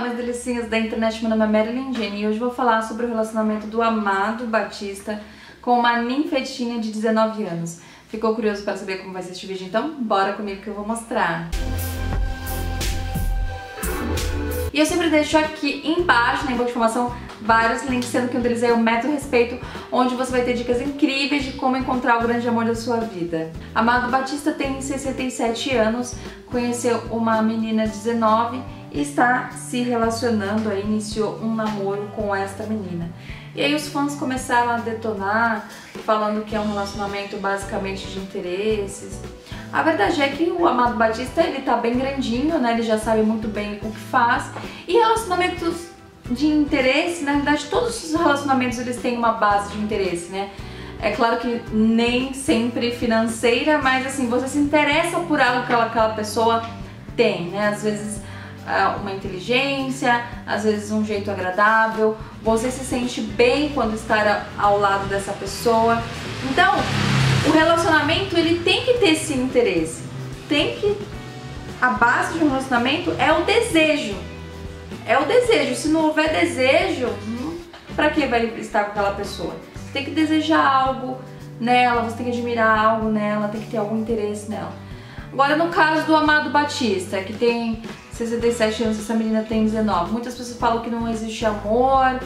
Olá, meus delicinhas da internet, meu nome é Marilyn Jane e hoje vou falar sobre o relacionamento do Amado Batista com uma ninfetinha de 19 anos. Ficou curioso para saber como vai ser este vídeo? Então, bora comigo que eu vou mostrar. E eu sempre deixo aqui embaixo, na informação, vários links, sendo que um deles é o Método do Respeito, onde você vai ter dicas incríveis de como encontrar o grande amor da sua vida. Amado Batista tem 67 anos, conheceu uma menina de 19 e está se relacionando, aí iniciou um namoro com esta menina. E aí os fãs começaram a detonar, falando que é um relacionamento basicamente de interesses. A verdade é que o Amado Batista, ele tá bem grandinho, né? Ele já sabe muito bem o que faz. E relacionamentos de interesse, na verdade, todos os relacionamentos eles têm uma base de interesse, né? É claro que nem sempre financeira, mas assim, você se interessa por algo que aquela pessoa tem, né? Às vezes uma inteligência, às vezes um jeito agradável, você se sente bem quando está ao lado dessa pessoa. Então, o relacionamento ele tem que ter esse interesse, a base de um relacionamento é o desejo, se não houver desejo, pra que vai estar com aquela pessoa? Você tem que desejar algo nela, você tem que admirar algo nela, tem que ter algum interesse nela. Agora no caso do Amado Batista, que tem 67 anos, essa menina tem 19. Muitas pessoas falam que não existe amor.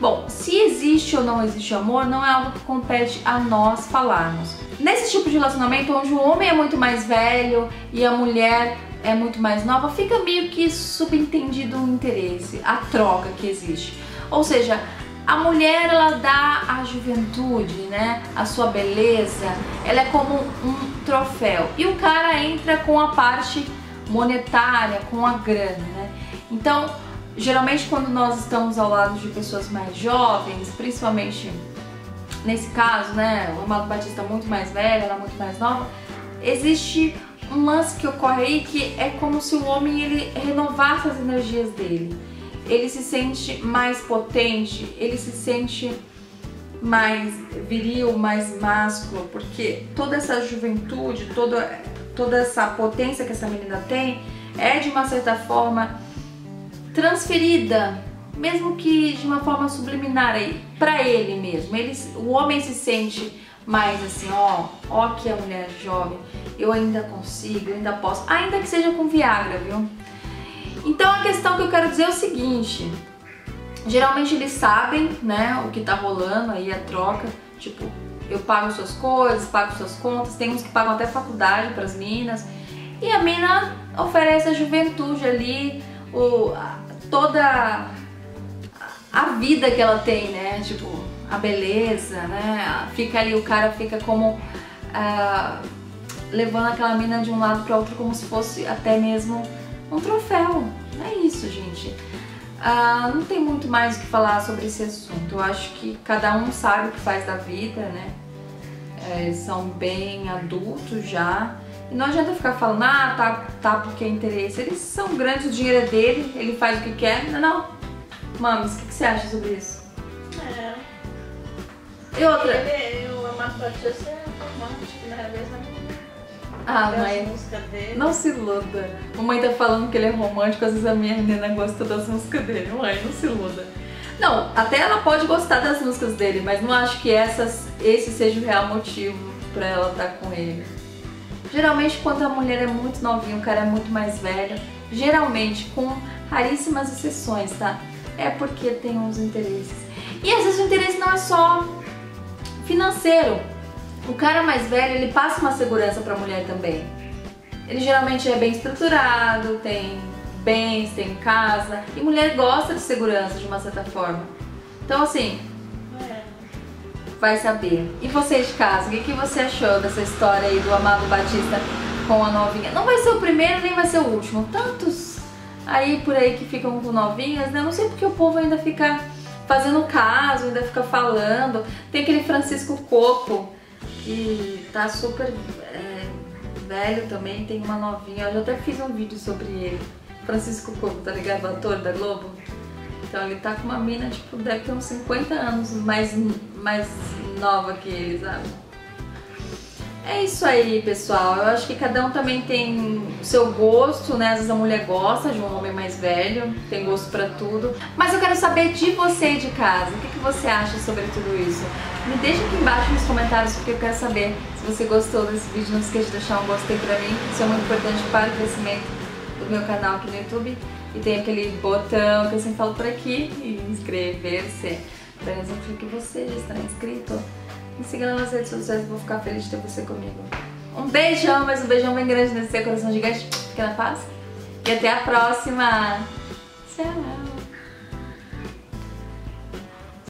Bom, se existe ou não existe amor, não é algo que compete a nós falarmos. Nesse tipo de relacionamento, onde o homem é muito mais velho e a mulher é muito mais nova, fica meio que subentendido o interesse, a troca que existe. Ou seja, a mulher ela dá a juventude, né? A sua beleza, ela é como um troféu. E o cara entra com a parte monetária, com a grana, né? Então, geralmente quando nós estamos ao lado de pessoas mais jovens, principalmente nesse caso, né, o Amado Batista muito mais velho, ela muito mais nova, existe um lance que ocorre aí que é como se o homem ele renovasse as energias dele. Ele se sente mais potente, ele se sente mais viril, mais másculo, porque toda essa juventude, toda essa potência que essa menina tem é de uma certa forma transferida, mesmo que de uma forma subliminar aí para ele mesmo. O homem se sente mais assim, ó que a mulher jovem, eu ainda consigo, eu ainda posso, ainda que seja com Viagra, viu? Então a questão que eu quero dizer é o seguinte: geralmente eles sabem, né, o que tá rolando aí, a troca, tipo, eu pago suas coisas, pago suas contas, tem uns que pagam até faculdade para as minas, e a mina oferece a juventude ali, toda a vida que ela tem, né, tipo, a beleza, né, fica ali, o cara fica como levando aquela mina de um lado para outro como se fosse até mesmo um troféu. É isso, gente. Não tem muito mais o que falar sobre esse assunto. Eu acho que cada um sabe o que faz da vida, né? Eles são bem adultos já. E não adianta ficar falando, tá porque é interesse. Eles são grandes, o dinheiro é dele, ele faz o que quer. Não. Mames, o que você acha sobre isso? E outra? Eu amo a Patrícia, é romântico, primeira vez na minha vida. Ah, mãe, não se iluda. Mamãe tá falando que ele é romântico, às vezes a minha menina gosta das músicas dele. Mãe, não se iluda. Não, até ela pode gostar das músicas dele, mas não acho que esse seja o real motivo pra ela estar com ele. Geralmente, quando a mulher é muito novinha, o cara é muito mais velho, geralmente, com raríssimas exceções, tá? É porque tem uns interesses. E às vezes o interesse não é só financeiro. O cara mais velho, ele passa uma segurança pra mulher também. Ele geralmente é bem estruturado, tem bens, tem casa. E mulher gosta de segurança, de uma certa forma. Então, assim, vai saber. E você de casa, o que você achou dessa história aí do Amado Batista com a novinha? Não vai ser o primeiro, nem vai ser o último. Tantos aí por aí que ficam com novinhas, né? Não sei porque o povo ainda fica fazendo caso, ainda fica falando. Tem aquele Francisco Coco, que tá super velho também, tem uma novinha. Eu já até fiz um vídeo sobre ele, Francisco Coco, tá ligado? O ator da Globo. Então ele tá com uma mina, tipo, deve ter uns 50 anos mais nova que ele, sabe? É isso aí, pessoal. Eu acho que cada um também tem o seu gosto, né? Às vezes a mulher gosta de um homem mais velho, tem gosto pra tudo. Mas eu quero saber de você de casa, o que você acha sobre tudo isso? Me deixa aqui embaixo nos comentários, porque eu quero saber se você gostou desse vídeo. Não esqueça de deixar um gostei pra mim, isso é muito importante para o crescimento do meu canal aqui no YouTube. E tem aquele botão que eu sempre falo por aqui, inscrever-se, pra exemplo que você já está inscrito. Me siga nas redes sociais, vou ficar feliz de ter você comigo. Um beijão, mas um beijão bem grande nesse seu coração gigante. Fica na paz. E até a próxima. Tchau.